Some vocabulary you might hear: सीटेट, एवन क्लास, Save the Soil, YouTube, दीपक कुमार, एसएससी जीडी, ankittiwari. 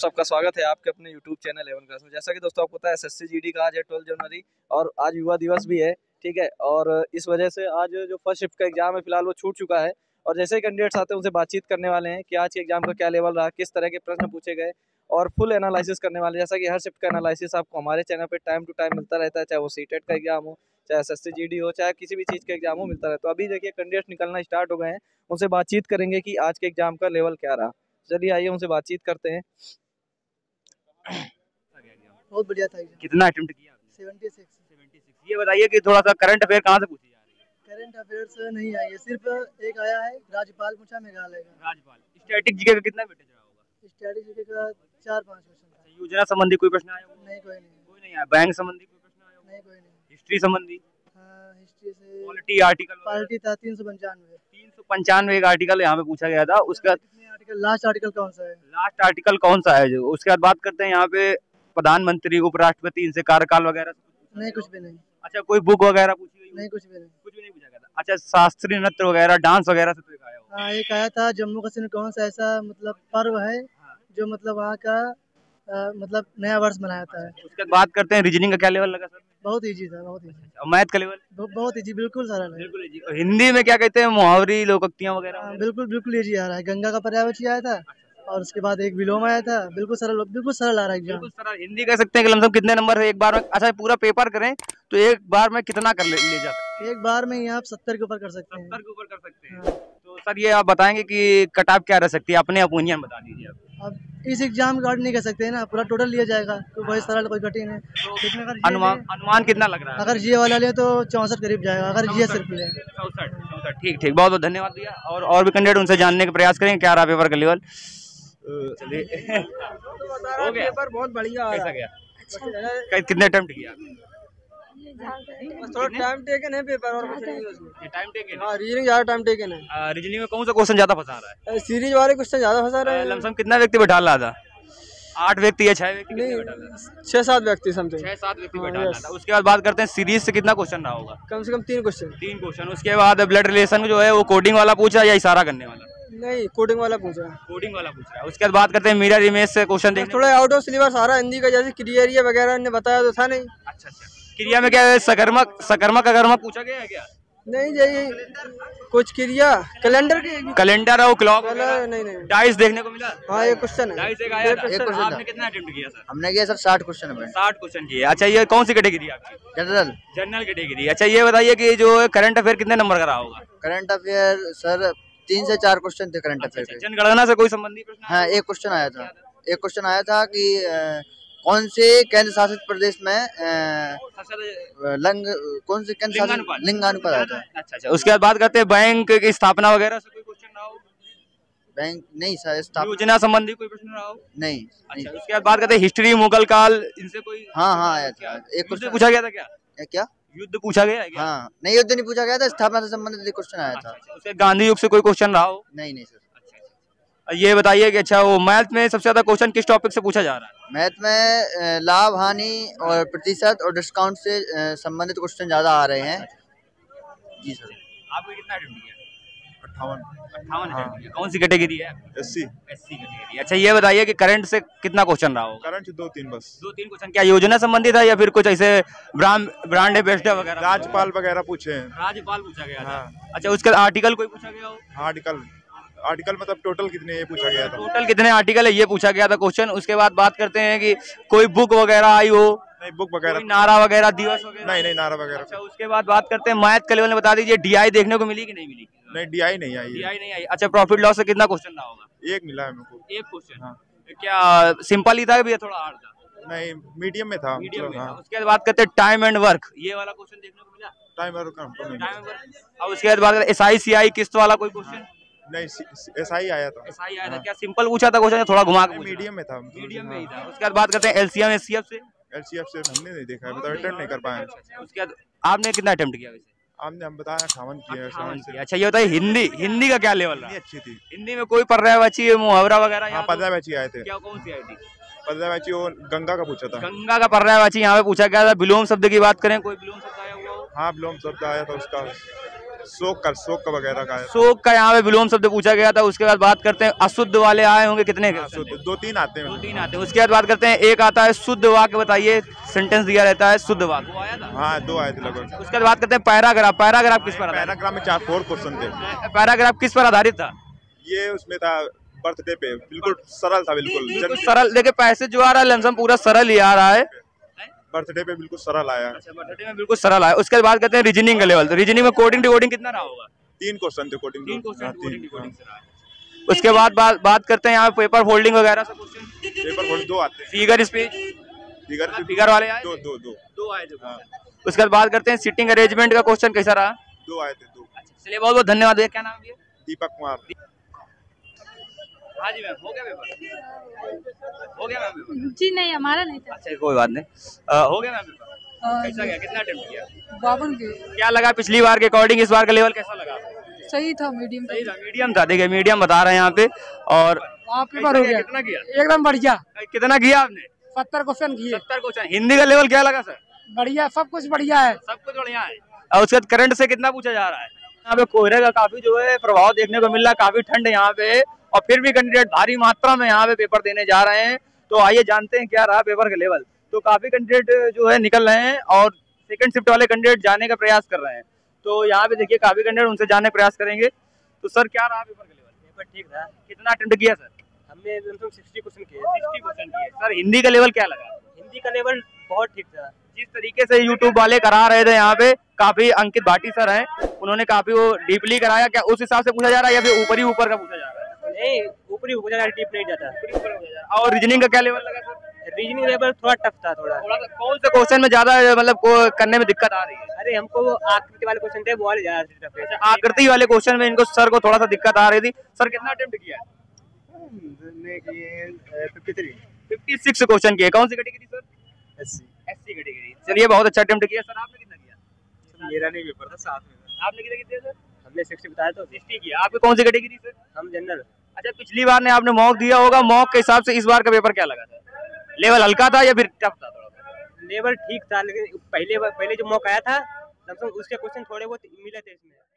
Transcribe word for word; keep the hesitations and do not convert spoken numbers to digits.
सबका स्वागत है आपके अपने YouTube चैनल एवन क्लास में। जैसा कि दोस्तों आपको पता है एसएससी जीडी का आज है ट्वेल्थ जनवरी और आज युवा दिवस भी है, ठीक है। और इस वजह से आज जो फर्स्ट शिफ्ट का एग्जाम है फिलहाल वो छूट चुका है और जैसे ही कैंडिडेट्स आते हैं उनसे बातचीत करने वाले हैं कि आज के एग्जाम का क्या लेवल रहा, किस तरह के प्रश्न पूछे गए और फुल एनालिसिस करने वाले। जैसा कि हर शिफ्ट का एनालिसिस आपको हमारे चैनल पर टाइम टू टाइम मिलता रहता है, चाहे वो सीटेट का एग्जाम हो, चाहे एसएससी जीडी हो, चाहे किसी भी चीज़ का एग्जाम हो, मिलता रहता है। तो अभी देखिए कैंडिडेट्स निकलना स्टार्ट हो गए हैं, उनसे बातचीत करेंगे कि आज के एग्जाम का लेवल क्या रहा। चलिए आइए उनसे बातचीत करते हैं। बहुत बढ़िया था। कितना अटेम्प्ट किया आपने? छिहत्तर। ये बताइए कि थोड़ा सा करंट अफेयर कहाँ से पूछी जा रही है? करंट अफेयर नहीं आई है, सिर्फ एक आया है राज्यपाल पूछा मेघालय का। राज्यपाल स्टैटिक जीके का कितना वेटेज रहा होगा? स्टैटिक जीके का चार पांच क्वेश्चन। योजना संबंधी कोई प्रश्न आया? नहीं, कोई नहीं, कोई नहीं आया। बैंक संबंधी कोई प्रश्न आया? नहीं, कोई नहीं। हिस्ट्री संबंधी? हां, हिस्ट्री से पॉलिटी आर्टिकल पॉलिटी था तीन सौ पंचानवे। तीन सौ पंचानवे एक आर्टिकल यहाँ पे पूछा गया था। उसका लास्ट आर्टिकल कौन सा है? लास्ट आर्टिकल कौन सा है? जो उसके बाद बात करते हैं यहाँ पे प्रधानमंत्री उपराष्ट्रपति इनसे कार्यकाल वगैरह नहीं, कुछ भी नहीं। अच्छा, कोई बुक वगैरह पूछी गई? नहीं, कुछ भी नहीं, कुछ भी नहीं पूछा गया था। अच्छा, शास्त्रीय नृत्य वगैरह डांस वगैरह से तो आया होगा। हां, एक आया था जम्मू कश्मीर कौन सा ऐसा मतलब पर्व है जो मतलब वहां का आ, मतलब नया वर्ष मनाया जाता है। उसके बात करते हैं रीजनिंग का क्या लेवल लगा? सर बहुत इजी था, बहुत इजी। और मैथ का लेवल? बहुत इजी, बिल्कुल सरल है, बिल्कुल इजी। और हिंदी में क्या कहते हैं मुहावरे लोकोक्तियां वगैरह? बिल्कुल बिल्कुल इजी आ रहा है। गंगा का पर्यायवाची आया था और उसके बाद एक विलोम आया था। बिल्कुल सरल, बिल्कुल सरल आ रहा है एग्जाम, बिल्कुल सरल। हिंदी कह सकते हैं कि लमसम कितने नंबर है एक बार में? अच्छा, पूरा पेपर करें तो एक बार में कितना कर ले, ले जा सकते हैं? एक बार में आप सत्तर के ऊपर कर सकते हैं। सत्तर के ऊपर कर सकते हैं। तो सर ये आप बताएंगे कि कट ऑफ क्या रह सकती है? अपने ओपिनियन बता दीजिए आप। अब इस एग्जाम का नहीं कह सकते ना, पूरा टोटल लिया जाएगा तो बहुत सरल, कोई कठिन है। अनुमान अनुमान कितना लग रहा है? अगर ये वाला ले तो चौसठ करीब जाएगा, अगर ये सिर्फ ले चौसठ चौसठ। ठीक ठीक, बहुत बहुत धन्यवाद भैया। और और भी कैंडिडेट उनसे जानने का प्रयास करेंगे क्या रहा पेपर का लेवल। चलिए, हो गया पेपर, बहुत बढ़िया। कैसा गया? अच्छा, कितने अटेम्प्ट किया? थोड़ा टाइम टेकन है पेपर और कुछ नहीं है। Time taken? हां, रीजनिंग ज्यादा टाइम टेकन है। रीजनिंग में कौन सा क्वेश्चन ज्यादा फंसा रहा है? सीरीज वाले क्वेश्चन ज्यादा फंसा रहे हैं। लमसम कितना व्यक्ति बैठा रहा था? आठ व्यक्ति या छह व्यक्ति बैठा रहा था? छह सात व्यक्ति समथिंग, छह सात व्यक्ति बैठा रहा था। उसके बाद बात करते हैं सीरीज से कितना क्वेश्चन रहा होगा? कम से कम तीन क्वेश्चन तीन क्वेश्चन। उसके बाद ब्लड रिलेशन जो है वो कोडिंग वाला पूछा या इशारा करने वाला? नहीं, कोडिंग वाला पूछ रहा है, कोडिंग वाला पूछ रहा है। उसके बाद बात करते हैं मिरर इमेज से क्वेश्चन देखने। थोड़ा आउट ऑफ सिलेबस आ रहा है हिंदी का, जैसे क्रिया वगैरह ने बताया तो था नहीं। अच्छा अच्छा, क्रिया में क्या है? सकर्मक सकर्मक अकर्मक पूछा गया है क्या? नहीं, जाइए कुछ क्रिया कैलेंडर के कैलेंडर और क्लॉक वगैरह। नहीं नहीं, डाइस देखने को मिला? हाँ, एक क्वेश्चन है डाइस, एक आया था। आपने कितना अटेम्प्ट किया सर? हमने किया सर साठ क्वेश्चन साठ क्वेश्चन किए। अच्छा, ये कौन सी कैटेगरी आपकी? General general category. अच्छा, ये बताइए की जो करंट अफेयर कितने नंबर का रहा होगा? करंट अफेयर सर तीन से चार क्वेश्चन थे करंट अफेयर के। जनगणना से कोई संबंधी प्रश्न? हाँ, एक क्वेश्चन आया था एक क्वेश्चन आया था कि कौन से केंद्र शासित प्रदेश में लंग कौन से केंद्र शासित लिंगानुपात आया था। अच्छा अच्छा, उसके बाद बात करते हैं बैंक की स्थापना वगैरह से कोई क्वेश्चन रहा हो? बैंक नहीं सर। स्थापना योजना संबंधी कोई प्रश्न रहा हो? नहीं। अच्छा, उसके बाद बात करते हैं हिस्ट्री मुगल काल इनसे कोई? हाँ हाँ आया था, एक क्वेश्चन पूछा गया था। क्या क्या युद्ध पूछा गया है क्या? हाँ, नहीं युद्ध नहीं पूछा गया था, स्थापना से संबंधित क्वेश्चन आया था। उसके गांधी युग से कोई क्वेश्चन रहा हो? नहीं नहीं सर। ये बताइए कि अच्छा वो मैथ में सबसे ज्यादा क्वेश्चन किस टॉपिक से पूछा जा रहा है? मैथ में लाभ हानि और प्रतिशत और डिस्काउंट से संबंधित क्वेश्चन ज्यादा आ रहे हैं। जी सर, आपको कितना अटेम्प्ट किया? अट्ठावन अट्ठावन। हाँ। कौन सी कैटेगरी है? SC SC category. अच्छा, ये बताइए कि करंट से कितना क्वेश्चन रहा होगा? करंट दो तीन बस दो तीन क्वेश्चन। क्या योजना संबंधी था या फिर कुछ ऐसे ब्रांड एंबेसडर वगैरह? राज्यपाल वगैरह पूछे हैं। राज्यपाल पूछा गया था। अच्छा, उसका आर्टिकल कोई पूछा गया हो? आर्टिकल आर्टिकल मतलब टोटल कितने ये पूछा गया था? टोटल कितने आर्टिकल है ये पूछा गया था क्वेश्चन। उसके बाद बात करते हैं कि कोई बुक वगैरह आई हो? नहीं, बुक वगैरह नारा वगैरह दिवस वगैरह? नहीं नहीं, नारा वगैरह। अच्छा, उसके बाद बात करते हैं मैथ के लेवल में, बता दीजिए डीआई देखने को मिली कि नहीं मिली? नहीं, डीआई नहीं आई डीआई नहीं आई। अच्छा, प्रॉफिट लॉस से कितना क्वेश्चन रहा होगा? एक मिला है हमको, एक क्वेश्चन। क्या सिंपल ही था या थोड़ा हार्ड था? नहीं, मीडियम में था। उसके बाद बात करते हैं टाइम एंड वर्क, ये वाला क्वेश्चन देखने को मिला? Time and work. और उसके बाद बात करते एसआई सीआई किस्त वाला कोई क्वेश्चन? नहीं, एसआई आया था। एसआई आया था। क्या सिंपल पूछा था क्वेश्चन थोड़ा घुमा के? मीडियम में था, मीडियम में ही था। उसके बाद बात करते हैं एलसीएम एससीएफ से। एलसीएफ से हमने नहीं देखा, मतलब अटेम्प्ट नहीं कर पाए। उसके बाद आपने कितना अटेम्प्ट किया वैसे? आपने हम बताया अट्ठावन किया। अच्छा, ये बताइए हिंदी हिंदी का क्या लेवल रहा? अच्छी थी हिंदी में, कोई पर्यायवाची मुहावरा वगैरह? पर्यायवाची आए थे। क्या कौन सी आई थी पर्यायवाची? वो गंगा का पूछा था, गंगा का पर्यायवाची यहाँ पे पूछा गया था। विलोम शब्द की बात करें, कोई विलोम शब्द आया हुआ? हाँ, विलोम शब्द आया था उसका। शोक का शोक वगैरह का है। शोक का यहाँ पे विलोम शब्द पूछा गया था। उसके बाद बात करते हैं अशुद्ध वाले आए होंगे कितने, दो तीन आते हैं, दो तीन आते हैं। उसके बाद बात करते हैं एक आता है शुद्ध वाक्य, बताइए सेंटेंस दिया रहता है शुद्ध वाक्य, वो आया था? हाँ दो आए थे लगभग। उसके बाद बात करते हैं पैराग्राफ, पैराग्राफ किस पर? पैराग्राफ में चार फोर क्वेश्चन थे। पैराग्राफ किस पर आधारित था? ये उसमें था बर्थडे पे, बिल्कुल सरल था, बिल्कुल सरल। देखिए पैसे जो आ रहा है लमसम पूरा सरल ही आ रहा है, बर्थडे पे बिल्कुल सरल आया। अच्छा, बर्थडे में बिल्कुल सरल आया। उसके बाद कहते हैं रीजनिंग का लेवल, तो रीजनिंग में कोडिंग डिकोडिंग कितना रहा होगा? तीन क्वेश्चन थे कोडिंग, तीन क्वेश्चन। उसके बाद बात करते हैं यहाँ पे पेपर फोल्डिंग वगैरह सब क्वेश्चन, पेपर फोल्ड दो आते हैं। फिगर स्पीच, फिगर फिगर वाले आए दो दो दो दो आए थे। उसके बाद बात करते हैं सिटिंग अरेंजमेंट का क्वेश्चन कैसा रहा? दो आए थे, दो। चलिए बहुत बहुत धन्यवाद। क्या नाम है? दीपक कुमार। हाँ जी मैम, हो गया पेपर? हो गया मैम? जी नहीं, हमारा नहीं था। अच्छा कोई बात नहीं। आ, हो गया मैम पेपर? कैसा गया, कितना अटेम्प्ट किया? बावन के। क्या लगा पिछली बार के अकॉर्डिंग इस बार का लेवल कैसा लगा? सही था, मीडियम सही था, मीडियम था। देखिए मीडियम बता रहे हैं यहाँ पे। और आप पेपर हो गया कितना किया? एकदम बढ़िया। कितना किया आपने? सत्तर क्वेश्चन किए। सत्तर क्वेश्चन। हिंदी का लेवल क्या लगा सर? बढ़िया, सब कुछ बढ़िया है, सब कुछ बढ़िया है। और उसके बाद करंट से कितना पूछा जा रहा है? यहाँ पे कोहरे का काफी जो है प्रभाव देखने को मिल रहा है, काफी ठंड है यहाँ पे, और फिर भी कैंडिडेट भारी मात्रा में यहाँ पे पेपर देने जा रहे हैं। तो आइए जानते हैं क्या रहा पेपर का लेवल। तो काफी कैंडिडेट जो है निकल रहे हैं और सेकंड शिफ्ट वाले कैंडिडेट जाने का प्रयास कर रहे हैं। तो यहाँ पे देखिए काफी कैंडिडेट उनसे जाने का प्रयास करेंगे। तो सर क्या रहा पेपर का लेवल? पेपर ठीक रहा। कितना अटेम्प्ट किया सर? हमने सिक्सटी क्वेश्चन किए। सर हिंदी का लेवल क्या लगा? हिंदी का लेवल बहुत ठीक था। जिस तरीके से यूट्यूब वाले करा रहे थे यहाँ पे, काफी अंकित भाटी सर हैं, उन्होंने काफी वो डीपली कराया। क्या उस हिसाब से पूछा जा रहा है या फिर ऊपर ही ऊपर का पूछा जा रहा है? नहीं ऊपरी हो जाता है, डीप नहीं जाता। और रीजनिंग का क्या लेवल लगा सर? रीजनिंग लेवल थोड़ा टफ था, थोड़ा थोड़ा सा। कौन से क्वेश्चन में ज्यादा मतलब करने में दिक्कत आ रही है? अरे हमको वो आकृति वाले क्वेश्चन थे, वो वाले ज्यादा टफ है। आकृति वाले क्वेश्चन में इनको सर को थोड़ा सा दिक्कत आ रही थी। सर कितना अटेम्प्ट किया? Fifty three, fifty six question किए। कौन सी category sir? SC, SC category. चलिए बहुत अच्छा अटेम्प्ट किया। सर आपने कितना किया? मेरा नहीं पेपर था, साथ में। आपने कितना किया सर? हमने सिक्सटी बताया तो सिक्सटी किया। आपकी कौन सी कैटेगरी सर? हम जनरल। अच्छा पिछली बार ने आपने मॉक दिया होगा, मॉक के हिसाब से इस बार का पेपर क्या लगा था? लेवल हल्का था या फिर टफ था? थोड़ा लेवल ठीक था, लेकिन पहले पहले जो मॉक आया था उसके क्वेश्चन थोड़े बहुत मिले थे इसमें।